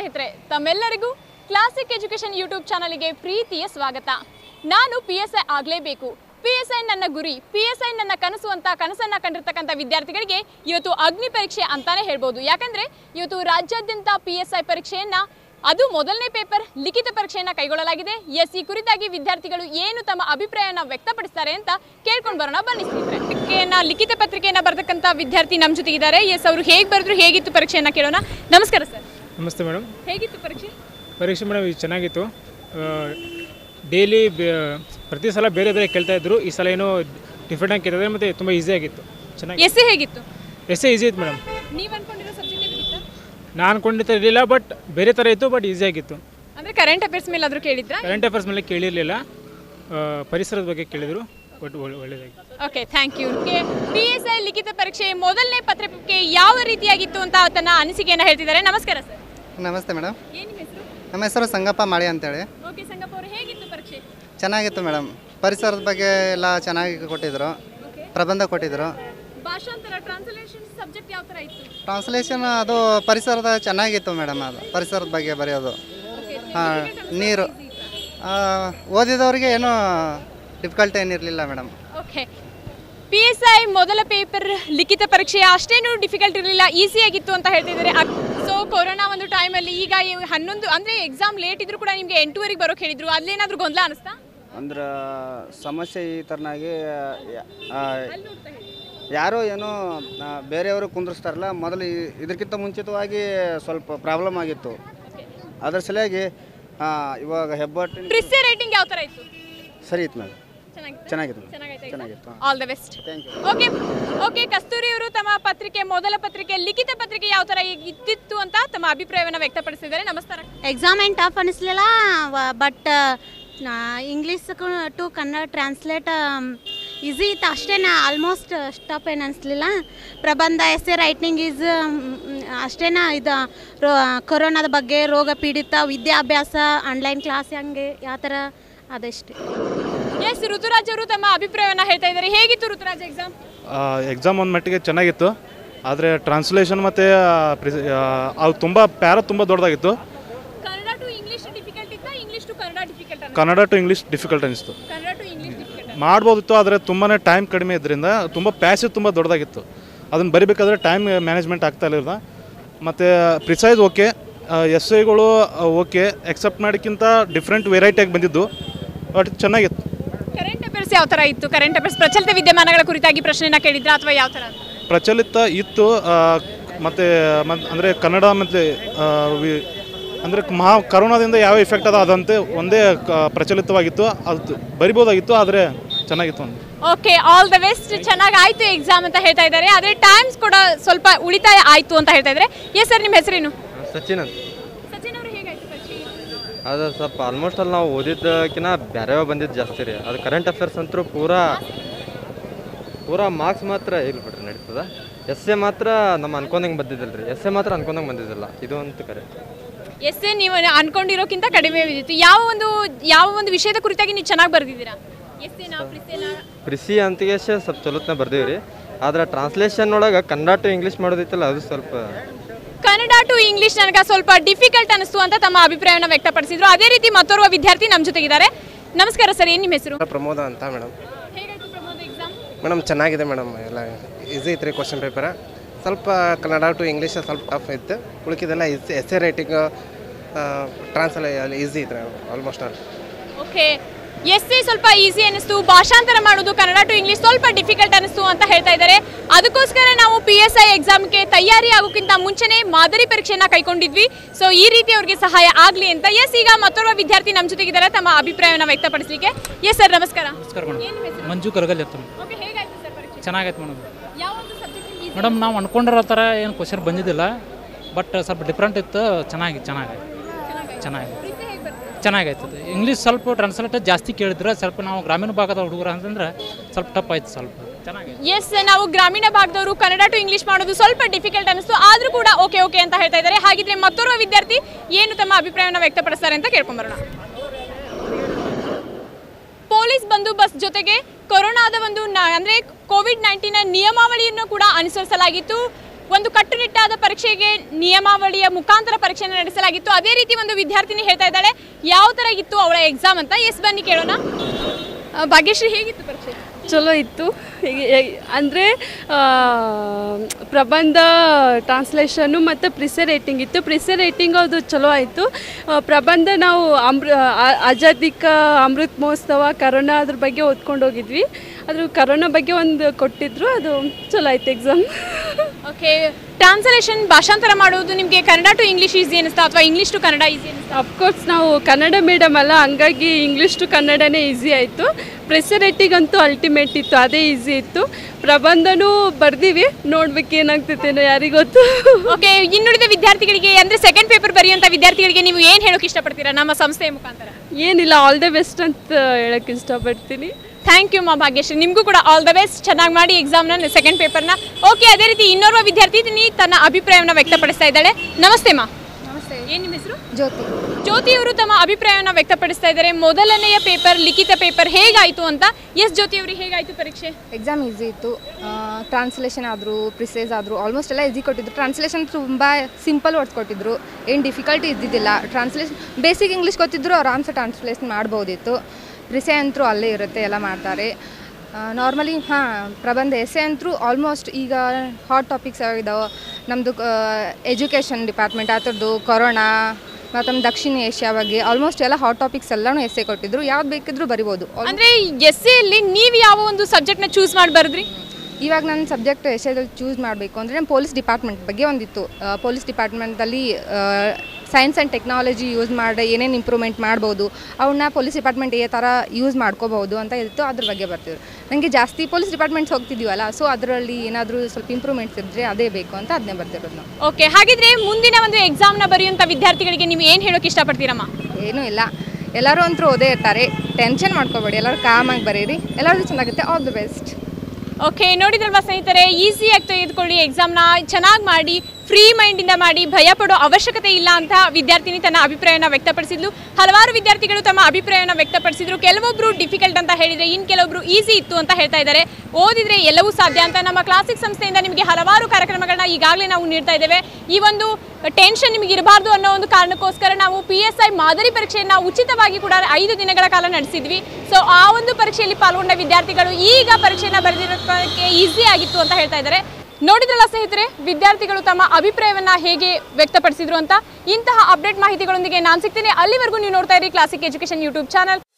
ಸ್ನೇಹಿತರೆ ತಮ್ಮೆಲ್ಲರಿಗೂ classic education YouTube ಚಾನೆಲ್ಗೆ ಪ್ರೀತಿಯ ಸ್ವಾಗತ। ನಾನು PSI ಆಗಲೇಬೇಕು, PSI ನನ್ನ ಗುರಿ, PSI ನನ್ನ ಕನಸು ಅಂತ ಕನಸನ್ನ ಕಂಡಿರತಕ್ಕಂತ ವಿದ್ಯಾರ್ಥಿಗಳಿಗೆ ಇವತ್ತು ಅಗ್ನಿ ಪರೀಕ್ಷೆ ಅಂತಾನೆ ಹೇಳಬಹುದು। ಯಾಕಂದ್ರೆ ಇವತ್ತು ರಾಜ್ಯದಂತ PSI ಪರೀಕ್ಷೆಯನ್ನು ಅದು ಮೊದಲನೇ ಪೇಪರ್ ಲಿಖಿತ ಪರೀಕ್ಷೆಯನ್ನು ಕೈಗೊಳ್ಳಲಾಗಿದೆ। ಎಸ್ ಈ ಕುರಿತಾಗಿ ವಿದ್ಯಾರ್ಥಿಗಳು ಏನು ತಮ್ಮ ಅಭಿಪ್ರಾಯವನ್ನು ವ್ಯಕ್ತಪಡಿಸುತ್ತಾರೆ ಅಂತ ಕೇಳಿಕೊಂಡು ಬರೋಣ ಬನ್ನಿ ಸ್ನೇಹಿತರೆ। ಪರೀಕ್ಷೆಯನ್ನು ಲಿಖಿತ ಪತ್ರಿಕೆಯನ್ನು ಬರೆದಕ್ಕಂತ ವಿದ್ಯಾರ್ಥಿ ನಮ್ಮ ಜೊತೆ ಇದ್ದಾರೆ। ಎಸ್ ಅವರು ಹೇಗೆ ಬರೆದ್ರು, ಹೇಗಿತ್ತು ಪರೀಕ್ಷೆಯನ್ನು ಕೇಳೋಣ। ನಮಸ್ಕಾರ ಸರ್। ನಮಸ್ತೆ ಮೇಡಮ್, ಹೇಗಿತ್ತು ಪರೀಕ್ಷೆ? ಪರೀಕ್ಷೆ ಮೇಡಮ್ ಚೆನ್ನಾಗಿತ್ತು। ಡೈಲಿ ಪ್ರತಿ ಸಲ ಬೇರೆ ಬೇರೆ ಕೇಳ್ತಾ ಇದ್ರು, ಈ ಸಲ ಏನೋ ಡಿಫ್ರೆಂಟ್ ಆಗಿ ಕೇಳ್ತಿದ್ದಾರೆ ಮತ್ತು ತುಂಬ ಈಸಿ ಆಗಿತ್ತು, ಚೆನ್ನಾಗಿ। ಎಸ್ಸೆ ಹೇಗಿತ್ತು? ಎಸ್ಸೆ ಈಸಿ ಇತ್ತು ಮೇಡಮ್। ನೀವು ಅನ್ಕೊಂಡಿರೋ ಸಬ್ಜೆಕ್ಟ್ ಇದಿತ್ತಾ? ನಾನು ಅನ್ಕೊಂಡಿದ್ದೆ ಇರಲಿಲ್ಲ, ಬಟ್ ಬೇರೆ ಥರ ಇತ್ತು, ಬಟ್ ಈಸಿ ಆಗಿತ್ತು। ಅಂದರೆ ಕರೆಂಟ್ ಅಫೇರ್ಸ್ ಮೇಲೆ ಆದರೂ ಕೇಳಿದ್ರಾ? ಕರೆಂಟ್ ಅಫೇರ್ಸ್ ಮೇಲೆ ಕೇಳಿರಲಿಲ್ಲ, ಪರಿಸರದ ಬಗ್ಗೆ ಕೇಳಿದರು, ಬಟ್ ಒಳ್ಳೆಯದಾಗಿತ್ತು। Okay, thank you. PSI ಲಿಖಿತ ಪರೀಕ್ಷೆ ಮೊದಲನೇ ಪತ್ರಿಕೆ ಯಾವ ರೀತಿಯಾಗಿತ್ತು ಅಂತ ತನ್ನ ಅನಿಸಿಕೆಯನ್ನು ಹೇಳ್ತಿದ್ದಾರೆ। ನಮಸ್ಕಾರ ಸರ್। ನಮಸ್ತೆ ಮೇಡಮ್, ಏನು ನಿಮ್ಮ ಹೆಸರು? ನಮ್ಮ ಹೆಸರು ಸಂಗಪ್ಪ ಮಾಳಿ ಅಂತೇಳಿ। ಓಕೆ ಸಂಗಪ್ಪ ಅವರು, ಹೇಗಿತ್ತು ಪರೀಕ್ಷೆ? ಚೆನ್ನಾಗಿತ್ತು ಮೇಡಮ್, ಪರಿಸರದ ಬಗ್ಗೆ ಎಲ್ಲ ಚೆನ್ನಾಗಿ ಕೊಟ್ಟಿದ್ರು, ಪ್ರಬಂಧ ಕೊಟ್ಟಿದ್ರು। ಭಾಷಾಂತರ ಟ್ರಾನ್ಸ್ಲೇಷನ್ ಸಬ್ಜೆಕ್ಟ್ ಯಾವ ಥರ ಇತ್ತು? ಟ್ರಾನ್ಸ್ಲೇಷನ್ ಅದು ಪರಿಸರದ ಚೆನ್ನಾಗಿತ್ತು ಮೇಡಮ್, ಅದು ಪರಿಸರದ ಬಗ್ಗೆ ಬರೆಯೋದು। ಹಾಂ, ನೀರು ಓದಿದವರಿಗೆ ಏನೋ ಡಿಫಿಕಲ್ಟ್ ಏನಿರಲಿಲ್ಲ ಮೇಡಮ್। ಓಕೆ, PSI ಮೊದಲ ಪೇಪರ್ ಲಿಖಿತ ಪರೀಕ್ಷೆ ಅಷ್ಟೇನು ಡಿಫಿಕಲ್ಟ್ ಇರಲಿಲ್ಲ, ಈಸಿಯಾಗಿತ್ತು ಅಂತ ಹೇಳ್ತಿದ್ದಾರೆ। ಸೊ ಕೊರೋನಾ ಒಂದು ಟೈಮಲ್ಲಿ ಈಗ 11 ಅಂದರೆ ಎಕ್ಸಾಮ್ ಲೇಟ್ ಇದ್ದರೂ ಕೂಡ ನಿಮಗೆ 8:30ಗೆ ಬರೋಕೆ ಹೇಳಿದರು, ಅಲ್ಲೇನಾದರೂ ಗೊಂದಲ ಅನಿಸ್ತಾ? ಅಂದ್ರೆ ಸಮಸ್ಯೆ ಈ ಥರನಾಗಿ ಯಾರೋ ಏನೋ ಬೇರೆಯವರು ಕುಂದಿರ್ಸ್ತಾರಲ್ಲ, ಮೊದಲು ಇದಕ್ಕಿಂತ ಮುಂಚಿತವಾಗಿ ಸ್ವಲ್ಪ ಪ್ರಾಬ್ಲಮ್ ಆಗಿತ್ತು, ಅದರ ಸಲುವಾಗಿ ಇವಾಗ ಹೆಬ್ಬಟ್ಟು ಪ್ರಿಸ್ಸೆ ರೇಟಿಂಗ್ ಯಾವ ಥರ ಇತ್ತು? ಸರಿ ಇತ್ತು ಮೇಡಮ್, ಚೆನ್ನಾಗಿತ್ತು। All the best, thank you. Okay okay, Kasturi ಅವರು ತಮ್ಮ ಪತ್ರಿಕೆ ಮೊದಲ ಪತ್ರಿಕೆ ಲಿಖಿತ ಪತ್ರಿಕೆ ಯಾವ ಥರ ಇದ್ದಿತ್ತು ಅಂತ ತಮ್ಮ ಅಭಿಪ್ರಾಯವನ್ನು ವ್ಯಕ್ತಪಡಿಸಿದ್ದಾರೆ। ನಮಸ್ಕಾರ। ಎಕ್ಸಾಮ್ ಏನು ಟಫ್ ಅನಿಸ್ಲಿಲ್ಲ, but English to Kannada translate easy ಇತ್ತು ಅಷ್ಟೇ, ಆಲ್ಮೋಸ್ಟ್ ಟಫ್ ಏನು ಅನಿಸ್ಲಿಲ್ಲ। ಪ್ರಬಂಧ ಎಸ್ಸೆ ರೈಟಿಂಗ್ ಈಸ್ ಅಷ್ಟೇ, ಇದು ಕೊರೋನಾದ ಬಗ್ಗೆ, ರೋಗ ಪೀಡಿತ, ವಿದ್ಯಾಭ್ಯಾಸ, ಆನ್ಲೈನ್ ಕ್ಲಾಸ್ ಹಂಗೆ ಯಾವ ಥರ ಅದಷ್ಟೇ। ಎಸ್ ಋತುರಾಜ್ ಅವರು ತಮ್ಮ ಅಭಿಪ್ರಾಯವನ್ನು ಹೇಳ್ತಾ ಇದ್ದಾರೆ, ಹೇಗಿತ್ತು ಋತುರಾಜ್ ಎಕ್ಸಾಮ್? ಎಕ್ಸಾಮ್ ಒಂದು ಮಟ್ಟಿಗೆ ಚೆನ್ನಾಗಿತ್ತು, ಆದರೆ ಟ್ರಾನ್ಸ್ಲೇಷನ್ ಮತ್ತು ಅದು ತುಂಬ ಪ್ಯಾರಾ ತುಂಬ ದೊಡ್ಡದಾಗಿತ್ತು। ಕನ್ನಡ ಟು ಇಂಗ್ಲೀಷ್ ಡಿಫಿಕಲ್ಟ್ ಇತ್ತಾ? ಇಂಗ್ಲೀಷ್ ಟು ಕನ್ನಡ ಡಿಫಿಕಲ್ಟ್ ಅನಿಸ್ತು, ಕನ್ನಡ ಟು ಇಂಗ್ಲೀಷ್ ಡಿಫಿಕಲ್ಟ್ ಅನಿಸ್ತು, ಮಾಡ್ಬೋದಿತ್ತು, ಆದರೆ ತುಂಬಾ ಟೈಮ್ ಕಡಿಮೆ ಇದರಿಂದ ತುಂಬ ಪ್ಯಾಸೇಜ್ ತುಂಬ ದೊಡ್ಡದಾಗಿತ್ತು, ಅದನ್ನು ಬರಿಬೇಕಾದ್ರೆ ಟೈಮ್ ಮ್ಯಾನೇಜ್ಮೆಂಟ್ ಆಗ್ತಾ ಇರಲಿಲ್ಲ। ಮತ್ತು ಪ್ರಿಸೈಸ್ ಓಕೆ, ಎಸ್ಸೆಗಳು ಓಕೆ, ಎಕ್ಸೆಪ್ಟ್ ಮಾಡೋಕ್ಕಿಂತ ಡಿಫ್ರೆಂಟ್ ವೆರೈಟಿಯಾಗಿ ಬಂದಿದ್ದು, ಬಟ್ ಚೆನ್ನಾಗಿತ್ತು। ಕರೆಂಟ್ ಅಫೇರ್ಸ್ ಯಾವ ಥರ ಇತ್ತು? ಕರೆಂಟ್ ಅಫೇರ್ಸ್ ಪ್ರಚಲಿತ ವಿದ್ಯಮಾನಗಳ ಕುರಿತಾಗಿ ಪ್ರಶ್ನೆಯನ್ನು ಕೇಳಿದ್ರಾ ಅಥವಾ ಯಾವ ಥರ? ಪ್ರಚಲಿತ ಇತ್ತು, ಮತ್ತು ಅಂದರೆ ಕನ್ನಡ ಮತ್ತು ಅಂದರೆ ಕರೋನಾದಿಂದ ಯಾವ ಎಫೆಕ್ಟ್ ಅದ ಅದಂತೆ ಒಂದೇ ಪ್ರಚಲಿತವಾಗಿತ್ತು, ಅದು ಬರಿಬೋದಾಗಿತ್ತು, ಆದರೆ ಚೆನ್ನಾಗಿತ್ತು ಒಂದು। ಓಕೆ, ಆಲ್ ದ ಬೆಸ್ಟ್, ಚೆನ್ನಾಗಾಯಿತು ಎಕ್ಸಾಮ್ ಅಂತ ಹೇಳ್ತಾ ಇದ್ದಾರೆ, ಆದರೆ ಟೈಮ್ಸ್ ಕೂಡ ಸ್ವಲ್ಪ ಉಳಿತಾಯ ಆಯಿತು ಅಂತ ಹೇಳ್ತಾ ಇದ್ದಾರೆ। ಎಸ್ ಸರ್, ನಿಮ್ಮ ಹೆಸರೇನು? ಸಚಿನ್ ಅಂತ। ಸಚಿನ್ ಅವರು, ಹೇಗಾಯಿತು ಪರೀಕ್ಷೆ? ಅದು ಸ್ವಲ್ಪ ಆಲ್ಮೋಸ್ಟ್ ಅಲ್ಲಿ ನಾವು ಓದಿದ್ದಕ್ಕಿಂತ ಬೇರೆ ಬಂದಿದ್ದು ಜಾಸ್ತಿ ರೀ, ಅದು ಕರೆಂಟ್ ಅಫೇರ್ಸ್ ಅಂತೂ ಪೂರಾ ಮಾರ್ಕ್ಸ್ ಮಾತ್ರ ಇಲ್ಲಿ ಬಿಡ್ರಿ ನಡೀತದ, ಎಸ್ಸೆ ಮಾತ್ರ ನಮ್ಮ ಅನ್ಕೊಂಡಂಗೆ ಬಂದಿದ್ದಿಲ್ಲ ರೀ, ಎಸ್ಸೆ ಮಾತ್ರ ಅನ್ಕೊಂಡಂಗೆ ಬಂದಿದ್ದಿಲ್ಲ, ಇದು ಅಂತೂ ಕರೆಕ್ಟ್। ಎಸ್ಸೆ ನೀವು ಅನ್ಕೊಂಡಿರೋಕ್ಕಿಂತ ಕಡಿಮೆ ಬಿದ್ದಿತ್ತು, ಯಾವ ಒಂದು ವಿಷಯದ ಕುರಿತಾಗಿ ನೀವು ಚೆನ್ನಾಗಿ ಬರೆದಿದ್ದೀರಾ? ಪ್ರಿಸಿ ಅಂತಿಗೆ ಸ್ವಲ್ಪ ಚಲೋತ್ನ ಬರ್ದೀವಿ ರೀ, ಆದರೆ ಟ್ರಾನ್ಸ್ಲೇಷನ್ ಒಳಗೆ ಕನ್ನಡ ಟು ಇಂಗ್ಲೀಷ್ ಮಾಡೋದಿತ್ತಲ್ಲ, ಅದು ಸ್ವಲ್ಪ ಕನ್ನಡ ಟು ಇಂಗ್ಲೀಷ್ ನನಗೆ ಸ್ವಲ್ಪ ಡಿಫಿಕಲ್ಟ್ ಅನಿಸ್ತು ಅಂತ ತಮ್ಮ ಅಭಿಪ್ರಾಯವನ್ನು ವ್ಯಕ್ತಪಡಿಸಿದ್ರು। ಅದೇ ರೀತಿ ಮತ್ತೋರ್ವ ವಿದ್ಯಾರ್ಥಿ ನಮ್ಮ ಜೊತೆಗಿದ್ದಾರೆ। ನಮಸ್ಕಾರ ಸರ್, ಏನು ನಿಮ್ಮ ಹೆಸರು? ಪ್ರಮೋದ ಅಂತ ಮೇಡಮ್। ಹೇಗಾಯಿತು ಪ್ರಮೋದ ಎಕ್ಸಾಮ್? ಮೇಡಮ್ ಚೆನ್ನಾಗಿದೆ ಮೇಡಮ್, ಎಲ್ಲ ಈಸಿ ಇತ್ತು ರೀ ಕ್ವಶನ್ ಪೇಪರ, ಸ್ವಲ್ಪ ಕನ್ನಡ ಟು ಇಂಗ್ಲೀಷ್ ಸ್ವಲ್ಪ ಟಫ್ ಇತ್ತು, ಉಳಿಕಿದೆಲ್ಲ ಈಸಿ, ಎಸ್ಸೆ ರೈಟಿಂಗ್ ಟ್ರಾನ್ಸ್ಲೇ ಈಸಿ ಇತ್ತು ಆಲ್ಮೋಸ್ಟ್ ಆಲ್। ಓಕೆ, ಎಸ್ಸೆ ಸ್ವಲ್ಪ ಈಸಿ ಅನ್ನಿಸ್ತು, ಭಾಷಾಂತರ ಮಾಡೋದು ಕನ್ನಡ ಟು ಇಂಗ್ಲೀಷ್ ಸ್ವಲ್ಪ ಡಿಫಿಕಲ್ಟ್ ಅನ್ನಿಸ್ತು ಅಂತ ಹೇಳ್ತಾ ಇದ್ದಾರೆ। ಅದಕ್ಕೋಸ್ಕರ ನಾವು PSI ಎಕ್ಸಾಮ್ಗೆ ತಯಾರಿ ಆಗೋಕ್ಕಿಂತ ಮುಂಚೆನೇ ಮಾದರಿ ಪರೀಕ್ಷೆಯನ್ನು ಕೈಗೊಂಡಿದ್ವಿ, ಸೊ ಈ ರೀತಿ ಅವ್ರಿಗೆ ಸಹಾಯ ಆಗಲಿ ಅಂತ। ಎಸ್, ಈಗ ಮತ್ತೊಬ್ಬ ವಿದ್ಯಾರ್ಥಿ ನಮ್ಮ ಜೊತೆಗಿದ್ದಾರೆ ತಮ್ಮ ಅಭಿಪ್ರಾಯವನ್ನು ವ್ಯಕ್ತಪಡಿಸಲಿಕ್ಕೆ। ಎಸ್ ಸರ್, ನಮಸ್ಕಾರ। ನಮಸ್ಕಾರ ಮೇಡಮ್, ಮಂಜು ಕರಗಲ್ ಅಂತ ಮೇಡಮ್। ಓಕೆ, ಹೇಗಾಯಿತು ಸರ್ ಪರೀಕ್ಷೆ? ಚೆನ್ನಾಗಾಯ್ತು ಮೇಡಮ್। ಯಾವ ಒಂದು ಸಬ್ಜೆಕ್ಟ್ ಮೇಡಮ್ ನಾವು ಅಂದ್ಕೊಂಡಿರೋ ಥರ ಏನು ಕ್ವಶನ್ ಬಂದಿದ್ದಿಲ್ಲ, ಬಟ್ ಸ್ವಲ್ಪ ಡಿಫ್ರೆಂಟ್ ಇತ್ತು, ಚೆನ್ನಾಗಾಯ್ತು ಇಂಗ್ಲೀಷ್ ಸ್ವಲ್ಪ ಟ್ರಾನ್ಸ್ಲೇಟ್ ಜಾಸ್ತಿ ಕೇಳಿದ್ರೆ ಸ್ವಲ್ಪ ನಾವು ಗ್ರಾಮೀಣ ಭಾಗದ ಹುಡುಗರು ಅಂತಂದ್ರೆ ಸ್ವಲ್ಪ ಟಫ್ ಆಯ್ತು ಸ್ವಲ್ಪ, ಚೆನ್ನಾಗಿ। ಎಸ್, ನಾವು ಗ್ರಾಮೀಣ ಭಾಗದವರು ಕನ್ನಡ ಟು ಇಂಗ್ಲೀಷ್ ಮಾಡೋದು ಸ್ವಲ್ಪ ಡಿಫಿಕಲ್ಟ್ ಅನಿಸ್ತು, ಆದರೂ ಕೂಡ ಓಕೆ ಓಕೆ ಅಂತ ಹೇಳ್ತಾ ಇದ್ದಾರೆ। ಹಾಗಿದ್ರೆ ಮತ್ತೋರ್ವ ವಿದ್ಯಾರ್ಥಿ ಏನು ತಮ್ಮ ಅಭಿಪ್ರಾಯವನ್ನು ವ್ಯಕ್ತಪಡಿಸ್ತಾರೆ ಅಂತ ಕೇಳ್ಕೊಂಬರೋಣ। ಪೊಲೀಸ್ ಬಂದೋಬಸ್ತ್ ಜೊತೆಗೆ ಕೊರೋನಾದ ಒಂದು ಅಂದರೆ COVID-19 ನಿಯಮಾವಳಿಯನ್ನು ಕೂಡ ಅನುಸರಿಸಲಾಗಿತ್ತು, कट्टुनिट्टाद परीक्षेगे नियमावलिय मुखांतर परीक्षे ನಡೆಸಲಾಗಿತ್ತು ಅದೇ ರೀತಿ ಒಂದು ವಿದ್ಯಾರ್ಥಿನಿ ಹೇಳ್ತಾ ಇದ್ದಾಳೆ ಯಾವ ತರ ಇತ್ತು ಅವಳ ಎಕ್ಸಾಮ್ ಅಂತ ಎಸ್ ಬನ್ನಿ ಕೇಳೋಣ ಭಾಗ್ಯಶ್ರೀ ಹೇಗಿತ್ತು ಪರೀಕ್ಷೆ ಚಲೋ ಇತ್ತು ಅಂದ್ರೆ ಪ್ರಬಂಧ ಟ್ರಾನ್ಸ್ಲೇಷನ್ ಮತ್ತೆ ಪ್ರಿಸರೇಟಿಂಗ್ ಇತ್ತು ಪ್ರಿಸರೇಟಿಂಗ್ ಅದು ಚಲೋ ಆಯಿತು ಪ್ರಬಂಧ ನಾವು ಆಜಾದಿಕ ಅಮೃತ ಮಹೋತ್ಸವ ಕರೋನಾ ಅದರ ಬಗ್ಗೆ ಓದ್ಕೊಂಡು ಹೋಗಿದ್ವಿ ಅದರ ಕರೋನಾ ಬಗ್ಗೆ ಒಂದು ಕೊಟ್ಟಿದ್ರು ಅದು ಚಲೋ ಆಯ್ತು ಎಕ್ಸಾಮ್ ಓಕೆ ಟ್ರಾನ್ಸ್ಲೇಷನ್ ಭಾಷಾಂತರ ಮಾಡೋದು ನಿಮಗೆ ಕನ್ನಡ ಟು ಇಂಗ್ಲಿಷ್ ಈಜಿ ಅನಿಸ್ತಾ ಅಥವಾ ಇಂಗ್ಲಿಷ್ ಟು ಕನ್ನಡ ಈಜಿ ಅನಿಸ್ತಾ ಆಫ್ ಕೋರ್ಸ್ ನಾವು ಕನ್ನಡ ಮೀಡಿಯಂ ಅಲ್ಲ ಹಾಗಾಗಿ ಇಂಗ್ಲಿಷ್ ಟು ಕನ್ನಡನೇ ಈಜಿ ಆಯಿತು ಪ್ರೆಸರೇಟಿಂಗ್ ಅಂತೂ ಅಲ್ಟಿಮೇಟ್ ಇತ್ತು ಅದೇ ಈಜಿ ಇತ್ತು ಪ್ರಬಂಧನೂ ಬರ್ದೀವಿ ನೋಡ್ಬೇಕು ಏನಾಗ್ತೈತೇನೋ ಯಾರಿಗೆ ಗೊತ್ತು ಓಕೆ ಇನ್ನುಳಿದ ವಿದ್ಯಾರ್ಥಿಗಳಿಗೆ ಅಂದರೆ ಸೆಕೆಂಡ್ ಪೇಪರ್ ಬರೆಯುವಂಥ ವಿದ್ಯಾರ್ಥಿಗಳಿಗೆ ನೀವು ಏನು ಹೇಳೋಕೆ ಇಷ್ಟಪಡ್ತೀರಾ ನಮ್ಮ ಸಂಸ್ಥೆಯ ಮುಖಾಂತರ ಏನಿಲ್ಲ ಆಲ್ ದ ಬೆಸ್ಟ್ ಅಂತ ಹೇಳೋಕೆ ಇಷ್ಟಪಡ್ತೀನಿ ಥ್ಯಾಂಕ್ ಯು ಮಾ ಭಾಗ್ಯಶ್ರೀ ನಿಮಗೂ ಕೂಡ ಆಲ್ ದ ಬೆಸ್ಟ್ ಚೆನ್ನಾಗಿ ಮಾಡಿ ಎಕ್ಸಾಮ್ನ ಸೆಕೆಂಡ್ ಪೇಪರ್ನ ಓಕೆ ಅದೇ ರೀತಿ ಇನ್ನೋರ್ವ ವಿದ್ಯಾರ್ಥಿನಿ ತನ್ನ ಅಭಿಪ್ರಾಯವನ್ನು ವ್ಯಕ್ತಪಡಿಸ್ತಾ ಇದ್ದಾಳೆ ನಮಸ್ತೆ ಮಾ ನಮಸ್ತೆ ಏನು ನಿಮ್ಮ ಹೆಸರು ಜ್ಯೋತಿ ಜ್ಯೋತಿಯವರು ತಮ್ಮ ಅಭಿಪ್ರಾಯವನ್ನು ವ್ಯಕ್ತಪಡಿಸ್ತಾ ಇದ್ದಾರೆ ಮೊದಲನೆಯ ಪೇಪರ್ ಲಿಖಿತ ಪೇಪರ್ ಹೇಗಾಯಿತು ಅಂತ ಎಸ್ ಜ್ಯೋತಿಯವರು ಹೇಗಾಯಿತು ಪರೀಕ್ಷೆ ಎಕ್ಸಾಮ್ ಈಸಿ ಇತ್ತು ಟ್ರಾನ್ಸ್ಲೇಷನ್ ಆದರೂ ಪ್ರಿಸೈಸ್ ಆದರೂ ಆಲ್ಮೋಸ್ಟ್ ಎಲ್ಲ ಈಸಿ ಕೊಟ್ಟಿದ್ರು ಟ್ರಾನ್ಸ್ಲೇಷನ್ ತುಂಬ ಸಿಂಪಲ್ ವರ್ಡ್ಸ್ ಕೊಟ್ಟಿದ್ರು ಏನು ಡಿಫಿಕಲ್ಟಿ ಇದ್ದಿದ್ದಿಲ್ಲ ಟ್ರಾನ್ಸ್ಲೇಷನ್ ಬೇಸಿಕ್ ಇಂಗ್ಲೀಷ್ ಗೊತ್ತಿದ್ರು ಆರಾಮ್ಸೆ ಟ್ರಾನ್ಸ್ಲೇಷನ್ ಮಾಡ್ಬೋದಿತ್ತು ಪ್ರಿಸೆ ಅಂತೂ ಅಲ್ಲೇ ಇರುತ್ತೆ ಎಲ್ಲ ಮಾಡ್ತಾರೆ ನಾರ್ಮಲಿ ಹಾಂ ಪ್ರಬಂಧ ಎಸೆ ಅಂತೂ ಆಲ್ಮೋಸ್ಟ್ ಈಗ ಹಾಟ್ ಟಾಪಿಕ್ಸ್ ಆಗಿದ್ದಾವೆ ನಮ್ಮದು ಎಜುಕೇಷನ್ ಡಿಪಾರ್ಟ್ಮೆಂಟ್ ಆ ಥರದ್ದು ಕೊರೋನಾ ಮತ್ತು ನಮ್ಮ ದಕ್ಷಿಣ ಏಷ್ಯಾ ಬಗ್ಗೆ ಆಲ್ಮೋಸ್ಟ್ ಎಲ್ಲ ಹಾಟ್ ಟಾಪಿಕ್ಸ್ ಎಲ್ಲನೂ ಎಸ್ಸೆ ಕೊಟ್ಟಿದ್ರು ಯಾವ್ದು ಬೇಕಿದ್ರು ಬರಿಬೋದು ಅಂದರೆ ಎಸ್ಸೆಯಲ್ಲಿ ನೀವು ಯಾವ ಒಂದು ಸಬ್ಜೆಕ್ಟ್ನ ಚೂಸ್ ಮಾಡಿ ಬರೆದ್ರಿ ಇವಾಗ ನನ್ನ ಸಬ್ಜೆಕ್ಟ್ ಎಸ್ಸೆದಲ್ಲಿ ಚೂಸ್ ಮಾಡಬೇಕು ಅಂದರೆ ನಮ್ಮ ಪೊಲೀಸ್ ಡಿಪಾರ್ಟ್ಮೆಂಟ್ ಬಗ್ಗೆ ಒಂದಿತ್ತು ಪೊಲೀಸ್ ಡಿಪಾರ್ಟ್ಮೆಂಟಲ್ಲಿ ಸೈನ್ಸ್ ಆ್ಯಂಡ್ ಟೆಕ್ನಾಲಜಿ ಯೂಸ್ ಮಾಡಿ ಏನೇನು ಇಂಪ್ರೂವ್ಮೆಂಟ್ ಮಾಡ್ಬೋದು ಅವನ್ನ ಪೊಲೀಸ್ ಡಿಪಾರ್ಟ್ಮೆಂಟ್ ಈ ಥರ ಯೂಸ್ ಮಾಡ್ಕೋಬಹುದು ಅಂತ ಇತ್ತು ಅದ್ರ ಬಗ್ಗೆ ಬರ್ತಿದ್ರು ನನಗೆ ಜಾಸ್ತಿ ಪೊಲೀಸ್ ಡಿಪಾರ್ಟ್ಮೆಂಟ್ಸ್ ಹೋಗ್ತಿದ್ದೀವಲ್ಲ ಸೊ ಅದರಲ್ಲಿ ಏನಾದರೂ ಸ್ವಲ್ಪ ಇಂಪ್ರೂವ್ಮೆಂಟ್ಸ್ ಇದ್ದರೆ ಅದೇ ಬೇಕು ಅಂತ ಅದನ್ನೇ ಬರ್ತಿರೋದು ನಾವು ಓಕೆ ಹಾಗಿದ್ರೆ ಮುಂದಿನ ಒಂದು ಎಕ್ಸಾಮ್ನ ಬರೆಯುವಂಥ ವಿದ್ಯಾರ್ಥಿಗಳಿಗೆ ನೀವು ಏನು ಹೇಳೋಕ್ಕೆ ಇಷ್ಟಪಡ್ತೀರಮ್ಮ ಏನೂ ಇಲ್ಲ ಎಲ್ಲರೂ ಅಂತೂ ಓದೇ ಇರ್ತಾರೆ ಟೆನ್ಷನ್ ಮಾಡ್ಕೋಬೇಡಿ ಎಲ್ಲರೂ ಕಾಮಾಗಿ ಬರೀರಿ ಎಲ್ಲರಿಗೂ ಚೆನ್ನಾಗುತ್ತೆ ಆಲ್ ದಿ ಬೆಸ್ಟ್ ಓಕೆ ನೋಡಿದ್ರಲ್ವಾ ಸ್ನೇಹಿತರೆ ಈಸಿಯಾಗಿ ತೆಗೆದುಕೊಳ್ಳಿ ಎಕ್ಸಾಮ್ನ ಚೆನ್ನಾಗಿ ಮಾಡಿ ಫ್ರೀ ಮೈಂಡಿಂದ ಮಾಡಿ ಭಯಪಡೋ ಅವಶ್ಯಕತೆ ಇಲ್ಲ ಅಂತ ವಿದ್ಯಾರ್ಥಿನಿ ತನ್ನ ಅಭಿಪ್ರಾಯನ ವ್ಯಕ್ತಪಡಿಸಿದ್ಲು ಹಲವಾರು ವಿದ್ಯಾರ್ಥಿಗಳು ತಮ್ಮ ಅಭಿಪ್ರಾಯನ ವ್ಯಕ್ತಪಡಿಸಿದ್ರು ಕೆಲವೊಬ್ಬರು ಡಿಫಿಕಲ್ಟ್ ಅಂತ ಹೇಳಿದರೆ ಇನ್ನು ಕೆಲವೊಬ್ಬರು ಈಸಿ ಇತ್ತು ಅಂತ ಹೇಳ್ತಾ ಇದ್ದಾರೆ ಓದಿದರೆ ಎಲ್ಲವೂ ಸಾಧ್ಯ ಅಂತ ನಮ್ಮ ಕ್ಲಾಸಿಕ್ ಸಂಸ್ಥೆಯಿಂದ ನಿಮಗೆ ಹಲವಾರು ಕಾರ್ಯಕ್ರಮಗಳನ್ನ ಈಗಾಗಲೇ ನಾವು ನೀಡ್ತಾ ಇದ್ದೇವೆ ಈ ಒಂದು ಟೆನ್ಷನ್ ನಿಮಗೆ ಇರಬಾರ್ದು ಅನ್ನೋ ಒಂದು ಕಾರಣಕ್ಕೋಸ್ಕರ ನಾವು PSI ಮಾದರಿ ಪರೀಕ್ಷೆಯನ್ನು ಉಚಿತವಾಗಿ ಕೂಡ 5 ದಿನಗಳ ಕಾಲ ನಡೆಸಿದ್ವಿ ಸೊ ಆ ಒಂದು ಪರೀಕ್ಷೆಯಲ್ಲಿ ಪಾಲ್ಗೊಂಡ ವಿದ್ಯಾರ್ಥಿಗಳು ಈಗ ಪರೀಕ್ಷೆಯನ್ನು ಬರೆದಿರೋದಕ್ಕೆ ಈಸಿ ಆಗಿತ್ತು ಅಂತ ಹೇಳ್ತಾ ಇದ್ದಾರೆ ನೋಡಿದ್ರಲ್ಲ ಸ್ನೇಹಿತರೆ ವಿದ್ಯಾರ್ಥಿಗಳು ತಮ್ಮ ಅಭಿಪ್ರಾಯವನ್ನು ಹೇಗೆ ವ್ಯಕ್ತಪಡಿಸಿದ್ರು ಅಂತ ಇಂತಹ ಅಪ್ಡೇಟ್ ಮಾಹಿತಿಗಳೊಂದಿಗೆ ನಾನು ಸಿಗ್ತೀನಿ ಅಲ್ಲಿವರೆಗೂ ನೀವು ನೋಡ್ತಾ ಇರಿ ಕ್ಲಾಸಿಕ್ ಎಜುಕೇಷನ್ ಯೂಟ್ಯೂಬ್ ಚಾನಲ್